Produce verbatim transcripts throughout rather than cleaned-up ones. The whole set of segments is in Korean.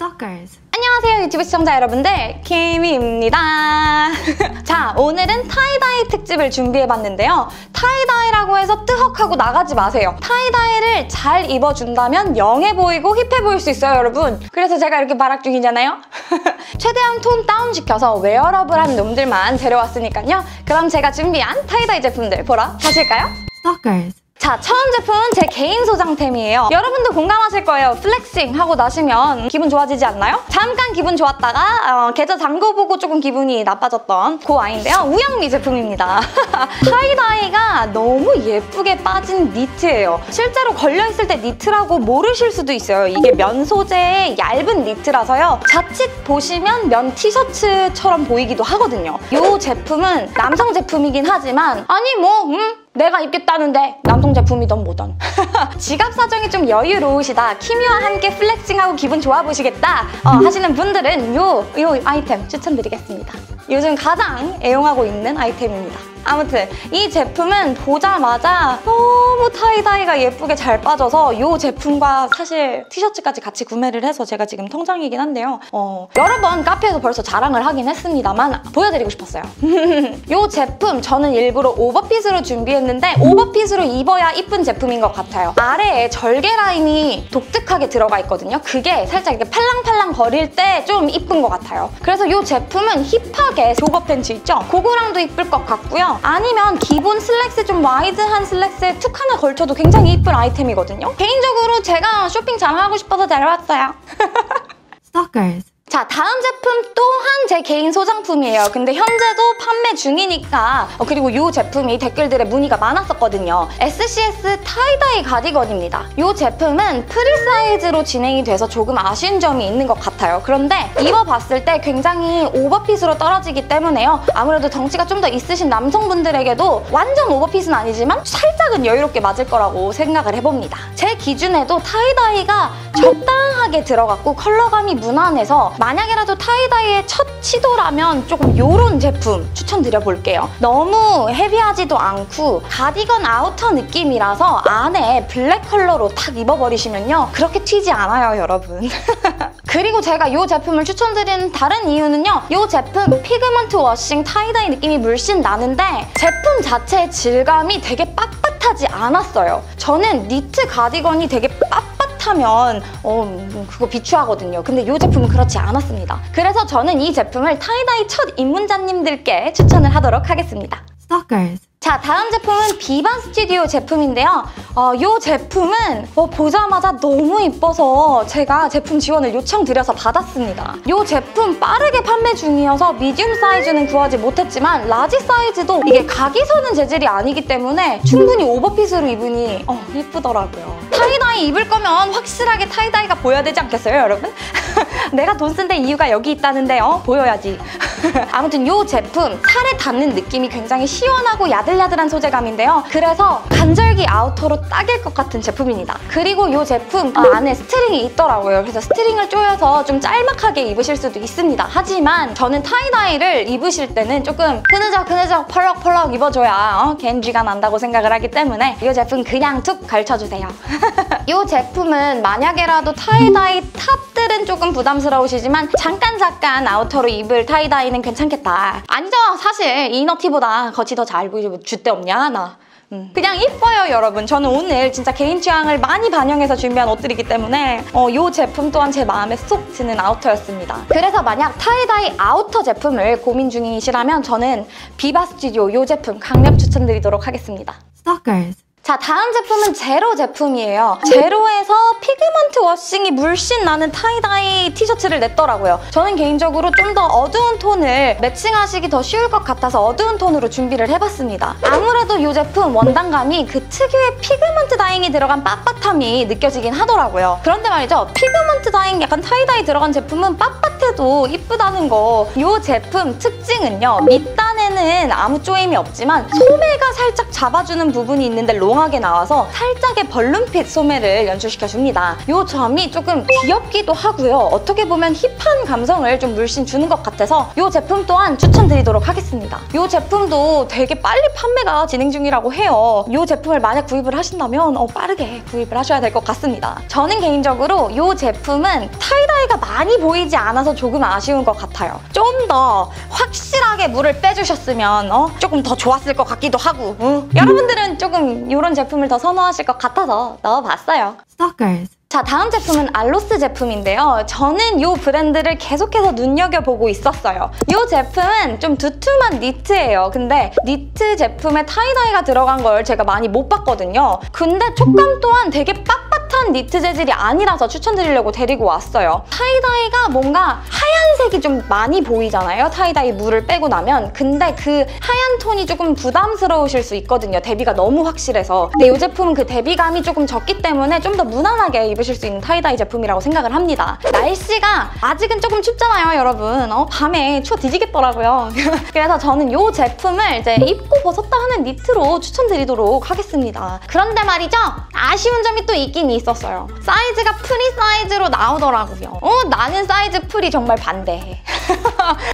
Stalkers. 안녕하세요 유튜브 시청자 여러분들, 케이미입니다. 자, 오늘은 타이다이 특집을 준비해봤는데요. 타이다이라고 해서 뜨헉하고 나가지 마세요. 타이다이를 잘 입어준다면 영해 보이고 힙해 보일 수 있어요 여러분. 그래서 제가 이렇게 발악 중이잖아요. 최대한 톤 다운시켜서 웨어러블한 놈들만 데려왔으니까요. 그럼 제가 준비한 타이다이 제품들 보러 가실까요? Stalkers. 자, 처음 제품은 제 개인 소장템이에요. 여러분도 공감하실 거예요. 플렉싱 하고 나시면 기분 좋아지지 않나요? 잠깐 기분 좋았다가 어, 계좌 잠궈보고 조금 기분이 나빠졌던 그 아이인데요. 우영미 제품입니다. 타이다이가 너무 예쁘게 빠진 니트예요. 실제로 걸려있을 때 니트라고 모르실 수도 있어요. 이게 면 소재의 얇은 니트라서요. 자칫 보시면 면 티셔츠처럼 보이기도 하거든요. 이 제품은 남성 제품이긴 하지만 아니 뭐 음? 내가 입겠다는데 남성 제품이든 뭐든 지갑 사정이 좀 여유로우시다, 키미와 함께 플렉싱하고 기분 좋아 보시겠다 어, 하시는 분들은 요, 요 아이템 추천드리겠습니다. 요즘 가장 애용하고 있는 아이템입니다. 아무튼 이 제품은 보자마자 너무 타이다이가 예쁘게 잘 빠져서 이 제품과 사실 티셔츠까지 같이 구매를 해서 제가 지금 통장이긴 한데요. 어, 여러 번 카페에서 벌써 자랑을 하긴 했습니다만 보여드리고 싶었어요. 이 제품 저는 일부러 오버핏으로 준비했는데 오버핏으로 입어야 이쁜 제품인 것 같아요. 아래에 절개 라인이 독특하게 들어가 있거든요. 그게 살짝 이렇게 팔랑팔랑 거릴 때 좀 이쁜 것 같아요. 그래서 이 제품은 힙하게 조거 팬츠 있죠? 그거랑도 이쁠 것 같고요. 아니면 기본 슬랙스 좀 와이드한 슬랙스에 툭 하나 걸쳐도 굉장히 이쁜 아이템이거든요. 개인적으로 제가 쇼핑 잘하고 싶어서 데려왔어요. Stalkers. 자, 다음 제품 또한 제 개인 소장품이에요. 근데 현재도 판매 중이니까 어, 그리고 이 제품이 댓글들의 문의가 많았었거든요. 에스씨에스 타이다이 가디건입니다. 이 제품은 프리 사이즈로 진행이 돼서 조금 아쉬운 점이 있는 것 같아요. 그런데 입어봤을 때 굉장히 오버핏으로 떨어지기 때문에요. 아무래도 덩치가 좀 더 있으신 남성분들에게도 완전 오버핏은 아니지만 살짝은 여유롭게 맞을 거라고 생각을 해봅니다. 제 기준에도 타이다이가 적당하게 들어갔고 컬러감이 무난해서 만약에라도 타이다이의 첫 시도라면 조금 요런 제품 추천드려볼게요. 너무 헤비하지도 않고 가디건 아우터 느낌이라서 안에 블랙 컬러로 탁 입어버리시면요. 그렇게 튀지 않아요, 여러분. 그리고 제가 이 제품을 추천드리는 다른 이유는요. 이 제품 피그먼트 워싱 타이다이 느낌이 물씬 나는데 제품 자체의 질감이 되게 빳빳하지 않았어요. 저는 니트 가디건이 되게 빳 하면 어, 그거 비추하거든요. 근데 이 제품은 그렇지 않았습니다. 그래서 저는 이 제품을 타이다이 첫 입문자님들께 추천을 하도록 하겠습니다. Stalkers. 자, 다음 제품은 비바 스튜디오 제품인데요. 어, 이 제품은 어, 보자마자 너무 이뻐서 제가 제품 지원을 요청드려서 받았습니다. 이 제품 빠르게 판매 중이어서 미디움 사이즈는 구하지 못했지만 라지 사이즈도 이게 각이 서는 재질이 아니기 때문에 충분히 오버핏으로 입으니 어, 예쁘더라고요. 타이다이 입을 거면 확실하게 타이다이가 보여야 되지 않겠어요, 여러분? 내가 돈 쓴 데 이유가 여기 있다는데 어? 보여야지. 아무튼 이 제품 살에 닿는 느낌이 굉장히 시원하고 야들야들한 소재감인데요. 그래서 간절기 아우터로 딱일 것 같은 제품입니다. 그리고 이 제품 아, 안에 스트링이 있더라고요. 그래서 스트링을 조여서 좀 짤막하게 입으실 수도 있습니다. 하지만 저는 타이다이를 입으실 때는 조금 그느적 그느적 펄럭펄럭 입어줘야 어? 겐지가 난다고 생각을 하기 때문에 이 제품 그냥 툭 걸쳐주세요. 이 제품은 만약에라도 타이다이 탑들은 조금 부담스러우시지만 잠깐 잠깐 아우터로 입을 타이다이는 괜찮겠다. 아니죠, 사실 이너티보다 겉이 더 잘 보이지 줏대 없냐 나. 음. 그냥 이뻐요 여러분. 저는 오늘 진짜 개인 취향을 많이 반영해서 준비한 옷들이기 때문에 어, 이 제품 또한 제 마음에 쏙 드는 아우터였습니다. 그래서 만약 타이다이 아우터 제품을 고민 중이시라면 저는 비바 스튜디오 이 제품 강력 추천드리도록 하겠습니다. Stalkers. 자, 다음 제품은 제로 제품이에요. 제로에서 피그먼트 워싱이 물씬 나는 타이다이 티셔츠를 냈더라고요. 저는 개인적으로 좀 더 어두운 톤을 매칭하시기 더 쉬울 것 같아서 어두운 톤으로 준비를 해봤습니다. 아무래도 이 제품 원단감이 그 특유의 피그먼트 다잉이 들어간 빳빳함이 느껴지긴 하더라고요. 그런데 말이죠, 피그먼트 다잉 약간 타이다이 들어간 제품은 빳빳해도 이쁘다는 거. 이 제품 특징은요, 밑단에는 아무 조임이 없지만 소매가 살짝 잡아주는 부분이 있는데 롱하게 나와서 살짝의 벌룬핏 소매를 연출시켜줍니다. 이 점이 조금 귀엽기도 하고요. 어떻게 보면 힙한 감성을 좀 물씬 주는 것 같아서 이 제품 또한 추천드리도록 하겠습니다. 이 제품도 되게 빨리 판매가 진행 중이라고 해요. 이 제품을 만약 구입을 하신다면 어, 빠르게 구입을 하셔야 될 것 같습니다. 저는 개인적으로 이 제품은 타이다이 차이가 많이 보이지 않아서 조금 아쉬운 것 같아요. 좀 더 확실하게 물을 빼주셨으면 어? 조금 더 좋았을 것 같기도 하고. 어? 여러분들은 조금 이런 제품을 더 선호하실 것 같아서 넣어봤어요. Stalkers. 자, 다음 제품은 알로스 제품인데요. 저는 이 브랜드를 계속해서 눈여겨보고 있었어요. 이 제품은 좀 두툼한 니트예요. 근데 니트 제품에 타이다이가 들어간 걸 제가 많이 못 봤거든요. 근데 촉감 또한 되게 빳빳한 니트 재질이 아니라서 추천드리려고 데리고 왔어요. 타이다이가 뭔가 하얀색이 좀 많이 보이잖아요. 타이다이 물을 빼고 나면. 근데 그 하얀 톤이 조금 부담스러우실 수 있거든요. 대비가 너무 확실해서. 근데 이 제품은 그 대비감이 조금 적기 때문에 좀 더 무난하게 입 입으실 수 있는 타이다이 제품이라고 생각을 합니다. 날씨가 아직은 조금 춥잖아요, 여러분. 어, 밤에 추워 뒤지겠더라고요. 그래서 저는 이 제품을 이제 입고 벗었다 하는 니트로 추천드리도록 하겠습니다. 그런데 말이죠, 아쉬운 점이 또 있긴 있었어요. 사이즈가 프리 사이즈로 나오더라고요. 어, 나는 사이즈 프리 정말 반대해.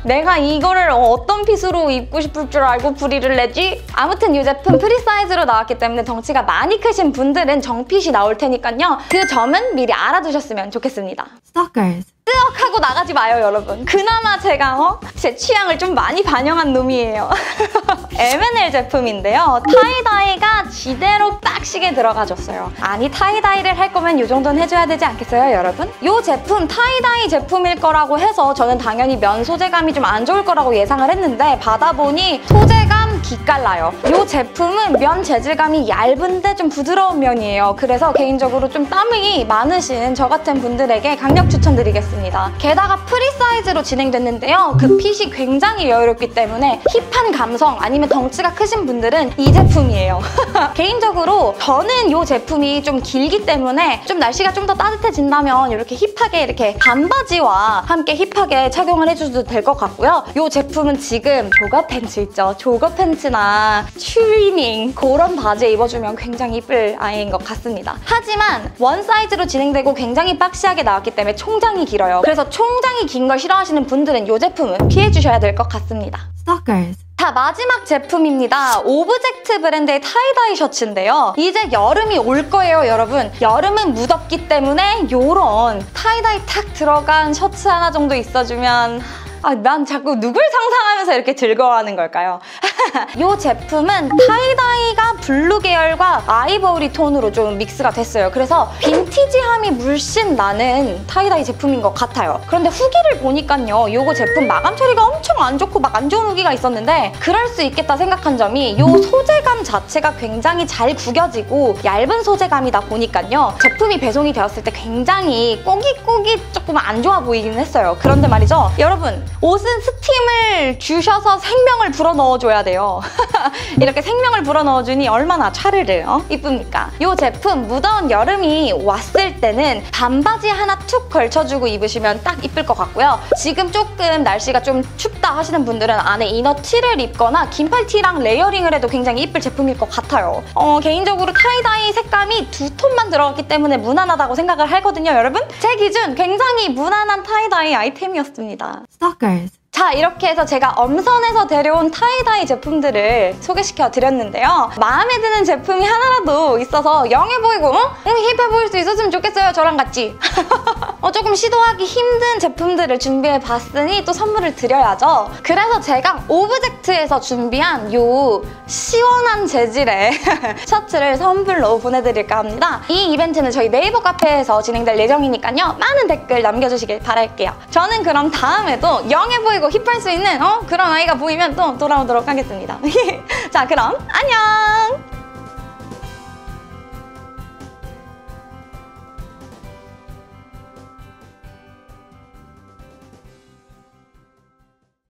내가 이거를 어떤 핏으로 입고 싶을 줄 알고 프리를 내지? 아무튼 이 제품 프리 사이즈로 나왔기 때문에 덩치가 많이 크신 분들은 정핏이 나올 테니까요. 그 점은 미리 알아두셨으면 좋겠습니다. Stalkers. 뜨억 하고 나가지 마요, 여러분. 그나마 제가 어? 제 취향을 좀 많이 반영한 놈이에요. 엠 엔 엘 제품인데요. 타이다이가 지대로 빡시게 들어가줬어요. 아니, 타이다이를 할 거면 이 정도는 해줘야 되지 않겠어요, 여러분? 이 제품 타이다이 제품일 거라고 해서 저는 당연히 면 소재감이 좀 안 좋을 거라고 예상을 했는데 받아보니 소재감 기깔나요. 이 제품은 면 재질감이 얇은데 좀 부드러운 면이에요. 그래서 개인적으로 좀 땀이 많으신 저 같은 분들에게 강력 추천드리겠습니다. 게다가 프리 사이즈로 진행됐는데요. 그 핏이 굉장히 여유롭기 때문에 힙한 감성 아니면 덩치가 크신 분들은 이 제품이에요. 개인적으로 저는 이 제품이 좀 길기 때문에 좀 날씨가 좀 더 따뜻해진다면 이렇게 힙하게 이렇게 반바지와 함께 힙하게 착용을 해줘도 될 것 같고요. 이 제품은 지금 조거 팬츠 있죠. 조거 팬츠나 추리닝 그런 바지에 입어주면 굉장히 이쁠 아이인 것 같습니다. 하지만 원 사이즈로 진행되고 굉장히 박시하게 나왔기 때문에 총장이 길어요. 그래서 총장이 긴 걸 싫어하시는 분들은 이 제품은 피해주셔야 될 것 같습니다. Stalkers. 자, 마지막 제품입니다. 오브젝트 브랜드의 타이다이 셔츠인데요. 이제 여름이 올 거예요, 여러분. 여름은 무덥기 때문에 요런 타이다이 탁 들어간 셔츠 하나 정도 있어주면 아, 난 자꾸 누굴 상상하면서 이렇게 즐거워하는 걸까요? 이 제품은 타이다이가 블루 계열과 아이보리 톤으로 좀 믹스가 됐어요. 그래서 빈티지함이 물씬 나는 타이다이 제품인 것 같아요. 그런데 후기를 보니까요, 요거 제품 마감 처리가 엄청 안 좋고 막 안 좋은 후기가 있었는데 그럴 수 있겠다 생각한 점이 요 소재감 자체가 굉장히 잘 구겨지고 얇은 소재감이다 보니까요, 제품이 배송이 되었을 때 굉장히 꼬깃꼬깃 조금 안 좋아 보이긴 했어요. 그런데 말이죠, 여러분, 옷은 스팀을 주셔서 생명을 불어넣어줘야 돼요. 이렇게 생명을 불어넣어주니 얼마나 차르르 어? 이쁩니까? 이 제품 무더운 여름이 왔을 때는 반바지 하나 툭 걸쳐주고 입으시면 딱 이쁠 것 같고요. 지금 조금 날씨가 좀 춥다 하시는 분들은 안에 이너티를 입거나 긴팔티랑 레이어링을 해도 굉장히 이쁠 제품일 것 같아요. 어, 개인적으로 타이다이 색감이 두 톤만 들어갔기 때문에 무난하다고 생각을 하거든요, 여러분. 제 기준 굉장히 무난한 타이다이 아이템이었습니다. 자, 이렇게 해서 제가 엄선해서 데려온 타이다이 제품들을 소개시켜 드렸는데요. 마음에 드는 제품이 하나라도 있어서 영해 보이고 응? 응, 힙해 보일 수 있었으면 좋겠어요, 저랑 같이. 어, 조금 시도하기 힘든 제품들을 준비해 봤으니 또 선물을 드려야죠. 그래서 제가 오브젝트에서 준비한 요 시원한 재질의 셔츠를 선물로 보내드릴까 합니다. 이 이벤트는 저희 네이버 카페에서 진행될 예정이니까요, 많은 댓글 남겨주시길 바랄게요. 저는 그럼 다음에도 영해 보이고 힙할 수 있는 어? 그런 아이가 보이면 또 돌아오도록 하겠습니다. 자, 그럼 안녕!